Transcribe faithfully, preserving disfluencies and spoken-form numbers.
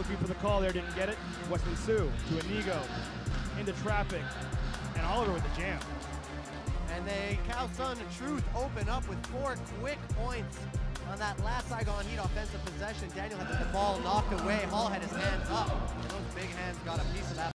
looking for the call there, didn't get it. Wesley Sue to Inigo, into traffic, and Oliver with the jam. And they, Calzone Truth open up with four quick points on that last Saigon Heat offensive possession. Daniel had the ball knocked away. Hall had his hands up. Those big hands got a piece of that